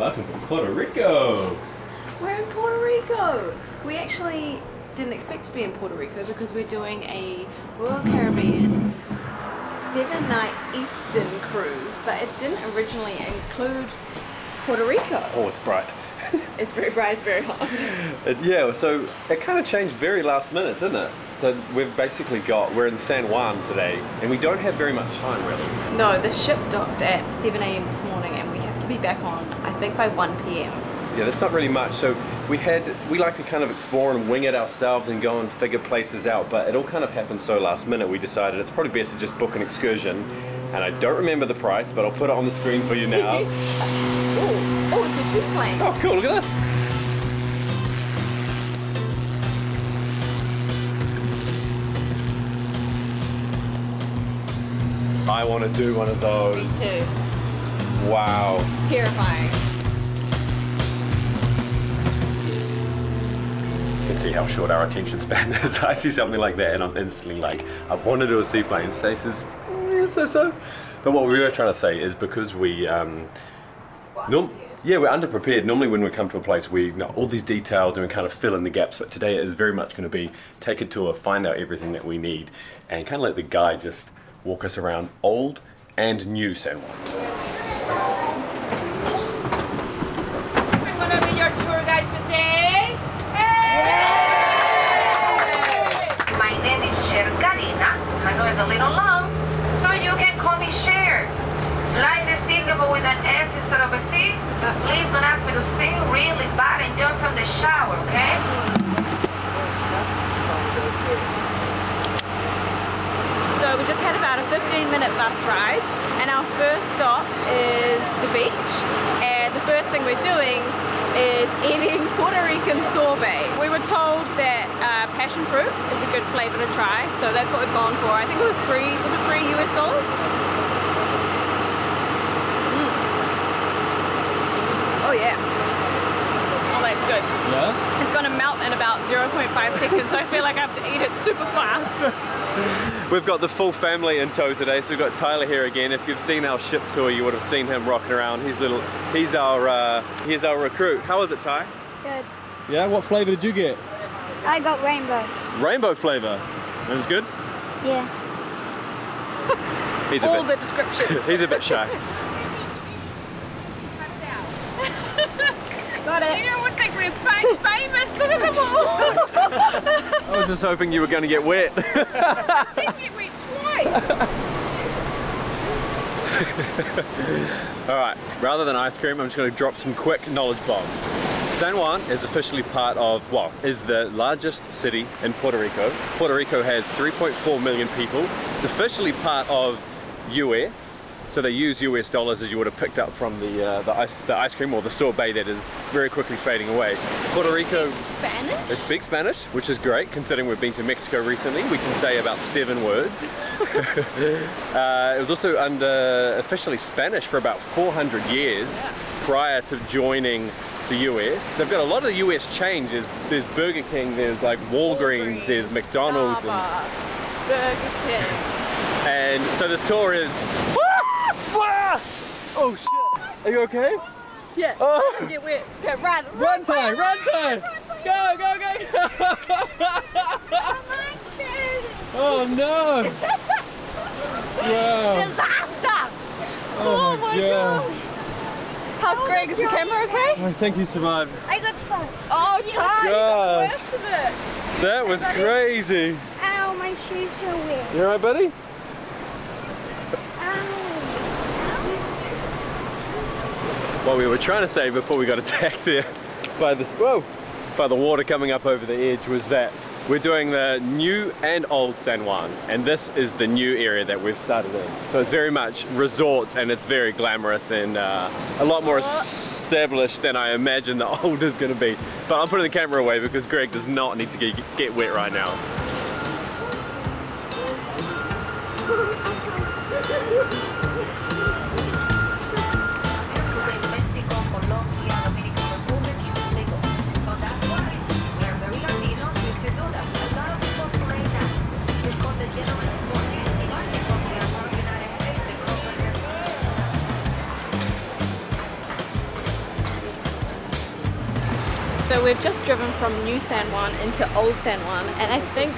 Welcome to Puerto Rico! We're in Puerto Rico! We actually didn't expect to be in Puerto Rico because we're doing a Royal Caribbean 7-night Eastern cruise, but it didn't originally include Puerto Rico. Oh, it's bright. It's very bright, it's very hot. Yeah, so it kind of changed very last minute, didn't it? So we've basically got, we're in San Juan today, and we don't have very much time really. No, the ship docked at 7 AM this morning, and we have to be back on, I think, by 1 PM. Yeah, that's not really much. So we like to kind of explore and wing it ourselves and go and figure places out, but it all kind of happened so last minute we decided it's probably best to just book an excursion. And I don't remember the price, but I'll put it on the screen for you now. Oh, it's a seaplane. Oh, cool, look at this. I want to do one of those. Me too. Wow. Terrifying. Can see how short our attention span is. I see something like that and I'm instantly like, I want to do a seaplane. Stasis, yeah, so. But what we were trying to say is because we, yeah, we're underprepared. Normally when we come to a place we know all these details and we kind of fill in the gaps, but today it is very much going to be take a tour, find out everything that we need, and kind of let the guy just walk us around old and new San Juan. Is a little long, so you can call me Cher. Like the singer but with an S instead of a C. Please don't ask me to sing really bad and just on the shower, okay? So we just had about a 15-minute bus ride, and our first stop is the beach, and the first thing we're doing is eating Puerto Rican sorbet. We were told that passion fruit is a good flavor to try, so that's what we've gone for. I think it was $3 US? Mm. Oh yeah. Oh, that's good. Yeah? It's gonna melt in about 0.5 seconds, so I feel like I have to eat it super fast. We've got the full family in tow today, so we've got Tyler here again. If you've seen our ship tour, you would have seen him rocking around. He's our recruit. How was it, Ty? Good. Yeah, what flavor did you get? I got rainbow. Rainbow flavor? It was good? Yeah. He's all the descriptions. He's a bit shy. Got it. You would think we're famous. Look at them all. I was just hoping you were going to get wet. I did get wet twice. All right. Rather than ice cream, I'm just going to drop some quick knowledge bombs. San Juan is officially part of, well, is the largest city in Puerto Rico. Puerto Rico has 3.4 million people. It's officially part of US. So they use US dollars, as you would have picked up from the ice cream or the sorbet that is very quickly fading away. Puerto Rico Spanish? It speaks Spanish, which is great considering we've been to Mexico recently. We can say about 7 words. It was also under officially Spanish for about 400 years prior to joining the US. They've got a lot of US change. There's Burger King, there's like Walgreens, there's McDonald's, Starbucks, Burger King. And so this tour is. Oh shit! Are you okay? Yeah. Oh. Get wet. Okay, run. Run time. Run time. Go. Go. Go. Go. Oh no! Wow. Disaster! Oh my god! How's Greg? Is the camera okay? I think he survived. I got soaked. Oh, Ty! You got the worst of it. That was crazy. Ow, my shoes are wet. You alright, buddy? What we were trying to say before we got attacked there by this, whoa, by the water coming up over the edge was that we're doing the new and old San Juan, and this is the new area that we've started in. So it's very much resorts, and it's very glamorous and a lot more established than I imagine the old is going to be. But I'm putting the camera away because Greg does not need to get wet right now. So we've just driven from New San Juan into Old San Juan, and I think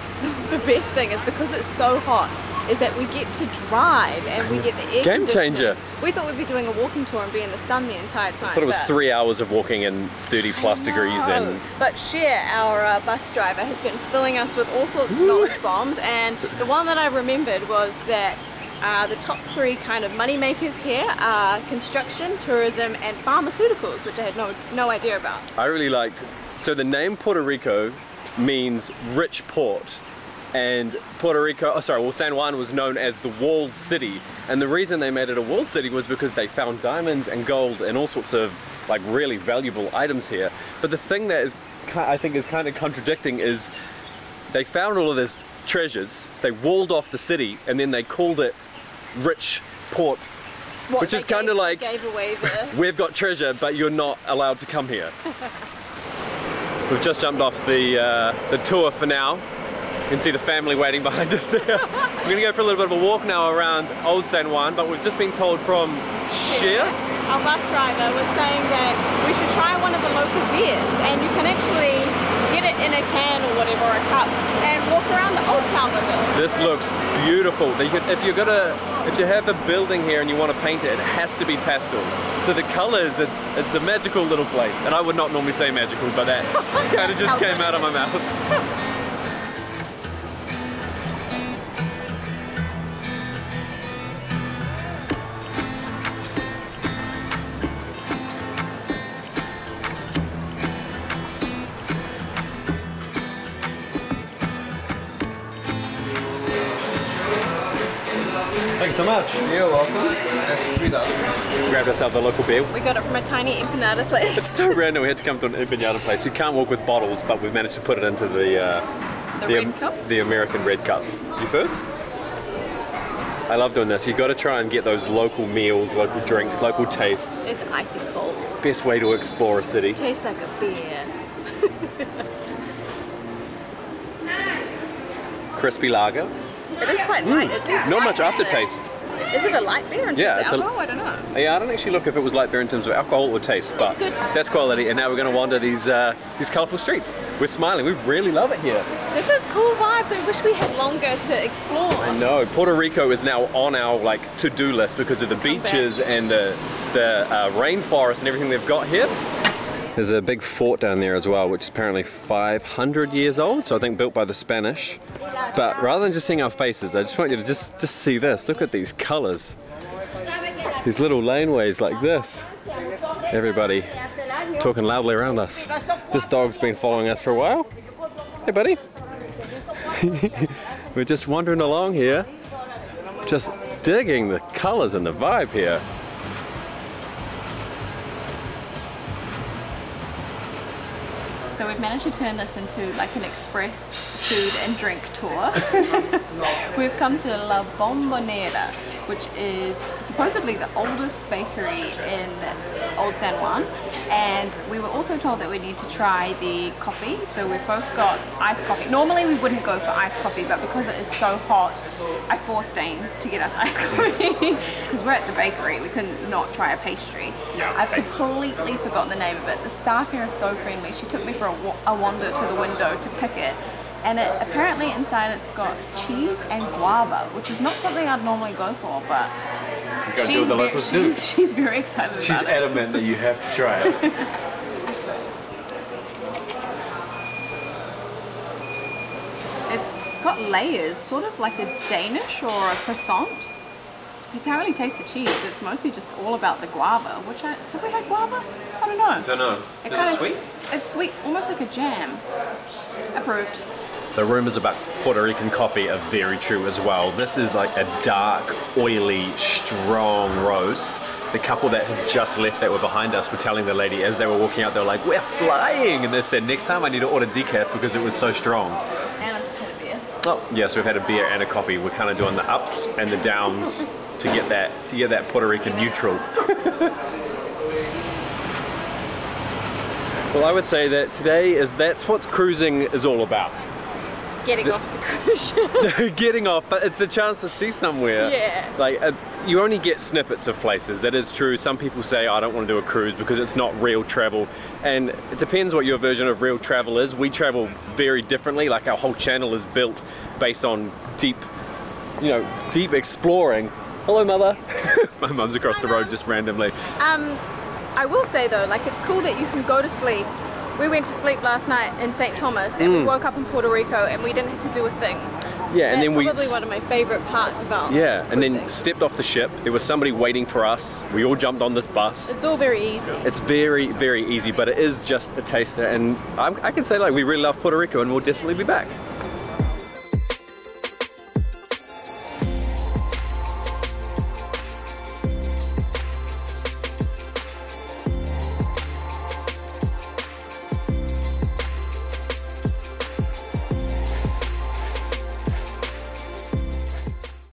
the best thing is, because it's so hot, is that we get to drive and we get the air Game changer. We thought we'd be doing a walking tour and be in the sun the entire time. I thought it was 3 hours of walking and 30 plus degrees in. But Cher, our bus driver, has been filling us with all sorts of knowledge bombs, and the one that I remembered was that the top three kind of money makers here are construction, tourism, and pharmaceuticals, which I had no idea about. I really liked, so the name Puerto Rico means rich port. And Puerto Rico, San Juan was known as the walled city, and the reason they made it a walled city was because they found diamonds and gold and all sorts of like really valuable items here. But the thing that is, I think, is kind of contradicting is they found all of these treasures, they walled off the city, and then they called it rich port, which is kind of like gave away the... we've got treasure, but you're not allowed to come here. We've just jumped off the tour for now. You can see the family waiting behind us there. We're going to go for a little bit of a walk now around Old San Juan, but we've just been told from Cher, our bus driver, was saying that we should try one of the local beers, and you can actually get it in a can or whatever, or a cup, and walk around the old town with it. This looks beautiful. If you have a building here and you want to paint it, it has to be pastel. So the colours, it's a magical little place, and I would not normally say magical, but that kind of just came out of my mouth. Thanks so much. You're welcome. That's $3. Grabbed ourselves a local beer. We got it from a tiny empanada place. It's so random. We had to come to an empanada place. You can't walk with bottles, but we've managed to put it into the American red cup. You first? I love doing this. You've got to try and get those local meals, local drinks, local tastes. It's icy cold. Best way to explore a city. It tastes like a beer. Crispy lager. It is quite light. It's not much aftertaste. Is it a light beer in terms of alcohol? I don't know. Yeah, I don't actually look if it was light beer in terms of alcohol or taste, but that's quality. And now we're going to wander these colourful streets. We're smiling. We really love it here. This is cool vibes. I wish we had longer to explore. I know. Puerto Rico is now on our like to-do list because of the beaches and the rainforest and everything they've got here. There's a big fort down there as well, which is apparently 500 years old, so I think built by the Spanish. But rather than just seeing our faces, I just want you to just see this. Look at these colors. These little laneways like this. Everybody talking loudly around us. This dog's been following us for a while. Hey, buddy. We're just wandering along here, just digging the colors and the vibe here. So we've managed to turn this into like an express food and drink tour. We've come to La Bombonera, which is supposedly the oldest bakery in Old San Juan. And we were also told that we need to try the coffee. So we've both got iced coffee. Normally we wouldn't go for iced coffee, but because it is so hot, I forced Dane to get us iced coffee. Because we're at the bakery, we couldn't not try a pastry. Yeah, I've completely forgotten the name of it. The staff here is so friendly. She took me for a wander to the window to pick it. And it apparently inside it's got cheese and guava, which is not something I'd normally go for, but she's very excited about it. She's adamant that you have to try it. It's got layers, sort of like a Danish or a croissant. You can't really taste the cheese, it's mostly just all about the guava, which have we had guava? I don't know. I don't know. Is it sweet? It's sweet, almost like a jam. Approved. The rumors about Puerto Rican coffee are very true as well. This is like a dark, oily, strong roast. The couple that had just left that were behind us were telling the lady as they were walking out, they were like, we're flying! And they said, next time I need to order decaf because it was so strong. And I just had a beer. Oh, yeah, so we've had a beer and a coffee. We're kind of doing the ups and the downs to get that Puerto Rican neutral. Well, I would say that's what cruising is all about. Getting off the cruise ship. Getting off, but it's the chance to see somewhere. Yeah. Like, you only get snippets of places, that is true. Some people say, I don't want to do a cruise because it's not real travel. And it depends what your version of real travel is. We travel very differently, like our whole channel is built based on deep, you know, deep exploring. Hello, mother. My mum's across the road just randomly. I will say though, like, it's cool that you can go to sleep. We went to sleep last night in St. Thomas and we woke up in Puerto Rico and we didn't have to do a thing. Yeah, and then we... That's probably one of my favourite parts about cruising. And then stepped off the ship, there was somebody waiting for us, we all jumped on this bus. It's all very easy. It's very, very easy, but it is just a taster, and I can say, like, we really love Puerto Rico and we'll definitely be back.